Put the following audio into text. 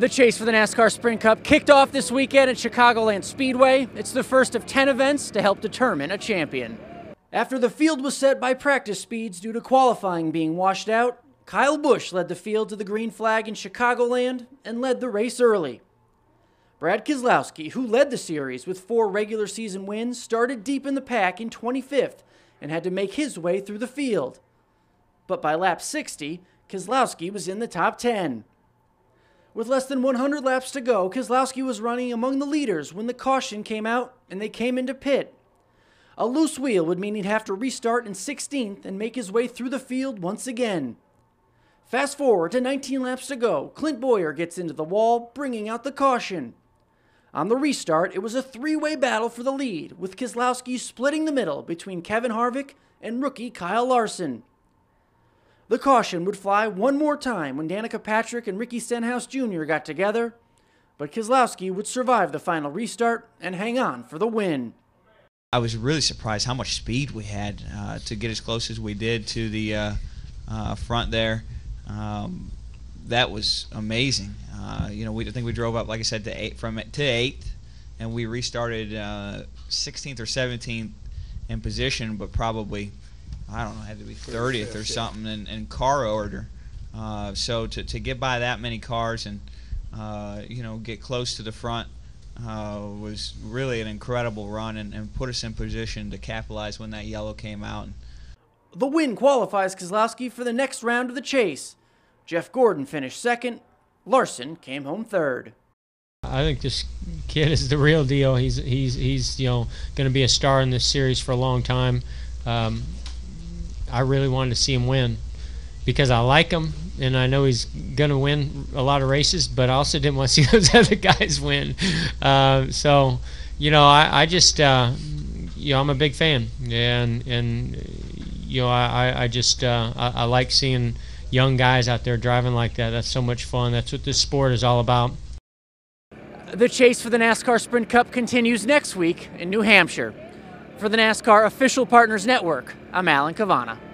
The chase for the NASCAR Sprint Cup kicked off this weekend at Chicagoland Speedway. It's the first of 10 events to help determine a champion. After the field was set by practice speeds due to qualifying being washed out, Kyle Busch led the field to the green flag in Chicagoland and led the race early. Brad Keselowski, who led the series with 4 regular season wins, started deep in the pack in 25th and had to make his way through the field. But by lap 60, Keselowski was in the top 10. With less than 100 laps to go, Keselowski was running among the leaders when the caution came out and they came into pit. A loose wheel would mean he'd have to restart in 16th and make his way through the field once again. Fast forward to 19 laps to go, Clint Bowyer gets into the wall, bringing out the caution. On the restart, it was a 3-way battle for the lead, with Keselowski splitting the middle between Kevin Harvick and rookie Kyle Larson. The caution would fly one more time when Danica Patrick and Ricky Stenhouse Jr. got together, but Keselowski would survive the final restart and hang on for the win. I was really surprised how much speed we had to get as close as we did to the front there. That was amazing. You know, I think we drove up, like I said, to eighth, and we restarted 16th or 17th in position, but probably, I don't know, it had to be 30th or something in car order. So to get by that many cars and, you know, get close to the front was really an incredible run and put us in position to capitalize when that yellow came out. The win qualifies Keselowski for the next round of the chase. Jeff Gordon finished second. Larson came home third. I think this kid is the real deal. He's you know, going to be a star in this series for a long time. I really wanted to see him win because I like him, and I know he's going to win a lot of races, but I also didn't want to see those other guys win. So, you know, I just, you know, I'm a big fan, and you know, I just, I like seeing young guys out there driving like that. That's so much fun. That's what this sport is all about. The chase for the NASCAR Sprint Cup continues next week in New Hampshire. For the NASCAR Official Partners Network, I'm Alan Kavanaugh.